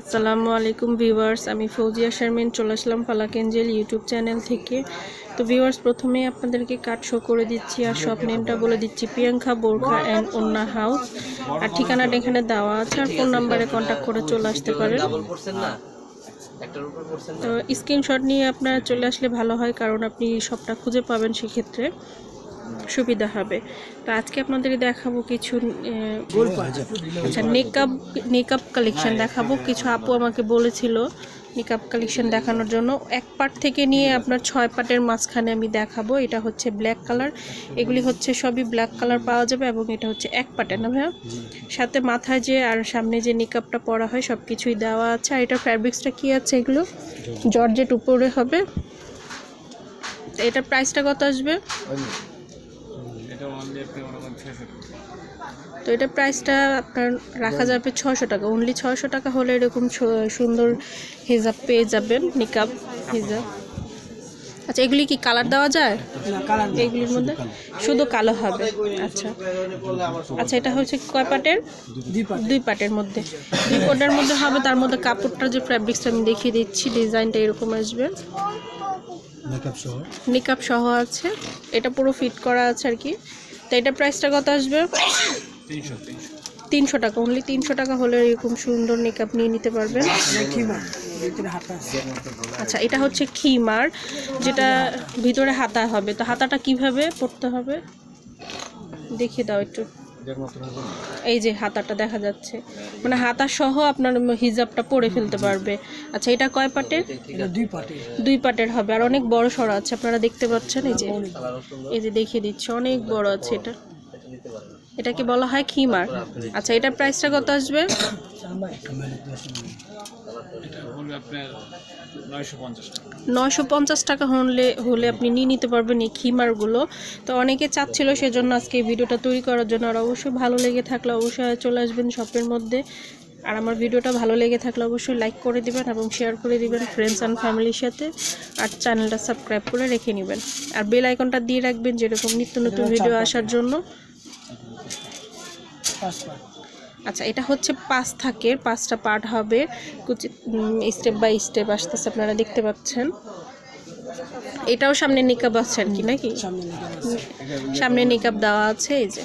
আসসালামু আলাইকুম ভিউয়ার্স, আমি ফৌজিয়া শারমিন চলে আসলাম ফালাক এঞ্জেল ইউটিউব চ্যানেল থেকে। তো ভিউয়ার্স, প্রথমেই আপনাদেরকে কাট শো করে দিচ্ছি আর শপ নেমটা বলে দিচ্ছি, প্রিয়াঙ্কা বোরখা অ্যান্ড ওন্না হাউস। আর ঠিকানাটা এখানে দেওয়া আছে, আর ফোন নাম্বারে কন্ট্যাক্ট করে চলে আসতে পারেন। তো স্ক্রিনশট নিয়ে আপনারা চলে আসলে ভালো হয়, কারণ আপনি শপটা খুঁজে পাবেন, সেক্ষেত্রে সুবিধা হবে। তো আজকে আপনাদের দেখাবো কিছু নেকআপ কালেকশন দেখাবো। কিছু আপু আমাকে বলেছিল নেকআপ কালেকশন দেখানোর জন্য। এক পার্ট থেকে নিয়ে আপনার 6 পার্টের মাঝখানে আমি দেখাবো। এটা হচ্ছে ব্ল্যাক কালার, এগুলি হচ্ছে সবই ব্ল্যাক কালার পাওয়া যাবে। এবং এটা হচ্ছে এক পার্টের না ভাইয়া, সাথে মাথায় যে আর সামনে যে নেকআপটা পরা হয় সব কিছুই দেওয়া আছে। আর এটা ফ্যাব্রিক্সটা কী আছে, এগুলো জর্জেট উপরে হবে। এটা প্রাইসটা কত আসবে? তো এটা প্রাইসটা আপনার রাখা যাবে 600 টাকা, অনলি 600 টাকা হলে এরকম সুন্দর হিজাব পেয়ে যাবেন, নিকাব হিজাব। আচ্ছা, এগুলি কি কালার দেওয়া যায়? এগুলির মধ্যে শুধু কালো হবে। আচ্ছা আচ্ছা, এটা হচ্ছে কয় পাটের? দুই পাটের মধ্যে, দুই পাটের মধ্যে হবে। তার মধ্যে কাপড়টা যে ফ্যাব্রিক্সটা আমি দেখিয়ে দিচ্ছি, ডিজাইনটা এরকম আসবে, মেকআপ সহ আছে, এটা পুরো ফিট করা আছে আর কি। তো এটা প্রাইসটা কত আসবে? 300 টাকা, অনলি 300 টাকা হলে এরকম সুন্দর মেকআপ নিয়ে নিতে পারবেন। আচ্ছা, এটা হচ্ছে খিমার, যেটা ভিতরে হাতা হবে। তো হাতাটা কিভাবে পরতে হবে দেখিয়ে দাও একটু। এই যে হাতাটা দেখা যাচ্ছে, মানে হাতা সহ আপনার হিজাবটা পরে ফেলতে পারবে। আচ্ছা, এটা কয় পাটের? দুই পাটের হবে, আর অনেক বড় সড়ো আছে, আপনারা দেখতে পাচ্ছেন। এই যে দেখিয়ে দিচ্ছে, অনেক বড় আছে। এটা এটাকে বলা হয় খিমার। আচ্ছা, এটা প্রাইসটা কত আসবে? 950 টাকা হলে আপনি নিয়ে নিতে পারবেন এই খিমারগুলো। তো অনেকে চাচ্ছিল, সেজন্য আজকে এই ভিডিওটা তৈরি করার জন্য। আর অবশ্যই ভালো লেগে থাকলে অবশ্যই চলে আসবেন শপের মধ্যে। আর আমার ভিডিওটা ভালো লেগে থাকলে অবশ্যই লাইক করে দিবেন এবং শেয়ার করে দিবেন ফ্রেন্ডস অ্যান্ড ফ্যামিলির সাথে। আর চ্যানেলটা সাবস্ক্রাইব করে রেখে নেবেন, আর বেল আইকনটা দিয়ে রাখবেন, যেরকম নিত্য নতুন ভিডিও আসার জন্য। আচ্ছা, এটা হচ্ছে 5 পার্ট হবে, স্টেপ বাই স্টেপ আসতেছে, আপনারা দেখতে পাচ্ছেন। এটাও সামনে নিকাব আছে আর কি, নাকি? সামনে নিকাব দেওয়া আছে। এই যে,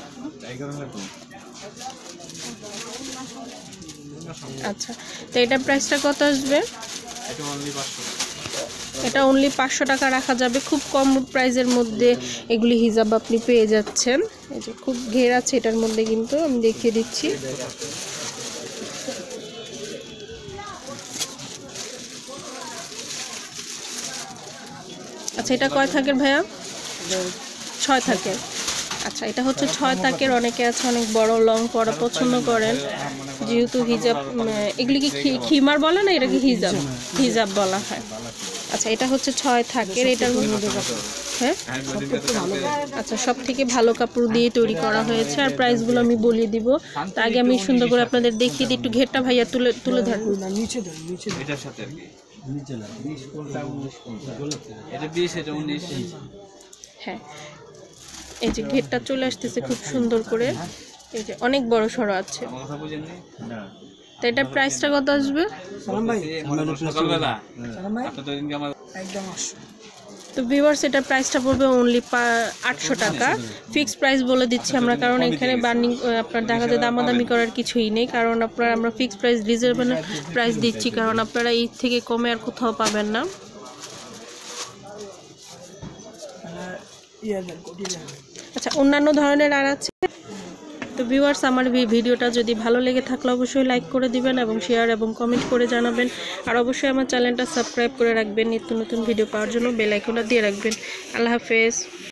আচ্ছা, তো এটার প্রাইসটা কত আসবে? এটা অনলি 500 টাকা রাখা যাবে। খুব কম প্রাইসের মধ্যে এগুলি হিজাব আপনি পেয়ে যাচ্ছেন। এই যে খুব ঘের আছে এটার মধ্যে, কিন্তু আমি দেখিয়ে দিচ্ছি। আচ্ছা, এটা কয় থাকের ভাইয়া? 6 থাকের। আচ্ছা, এটা হচ্ছে 6 থাকের। অনেকে আছে অনেক বড় লং পরা পছন্দ করেন, যেহেতু হিজাব। এগুলি কি খিমার বলে না, এটাকে হিজাব হিজাব বলা হয়। আচ্ছা, এটা হচ্ছে 6 থাকের। এটার মধ্যে হ্যাঁ, আচ্ছা, সব থেকে ভালো কাপড় দিয়ে তৈরি করা হয়েছে। আর প্রাইসগুলো আমি বলিয়ে দিব, তার আগে আমি সুন্দর করে আপনাদের দেখিয়ে দিই। একটু ঘেরটা ভাইয়া তুলে ধরুন। হ্যাঁ, এই যে ঘেরটা চলে আসতেছে খুব সুন্দর করে। এই যে অনেক বড় সড়ো আছে। তো এটার প্রাইসটা কত আসবে? তো ভিউয়ার্স, এটার প্রাইসটা পড়বে অনলি 800 টাকা। ফিক্সড প্রাইস বলে দিচ্ছি আমরা, কারণ এখানে বার্নিং আপনার দেখা যায় দামাদামি করার কিছুই নেই। কারণ আপনার আমরা ফিক্সড প্রাইস, রিজনেবল প্রাইস দিচ্ছি, কারণ আপনারা এর থেকে কমে আর কোথাও পাবেন না। আচ্ছা, অন্যান্য ধরনের আর আছে। তো ভিউয়ার্স, আমার ভিডিওটা যদি ভালো লেগে থাকলে অবশ্যই লাইক করে দিবেন এবং শেয়ার এবং কমেন্ট করে জানাবেন। আর অবশ্যই আমার চ্যানেলটা সাবস্ক্রাইব করে রাখবেন, নিত্য নতুন ভিডিও পাওয়ার জন্য বেল আইকনটা দিয়ে রাখবেন। আল্লাহ হাফেজ।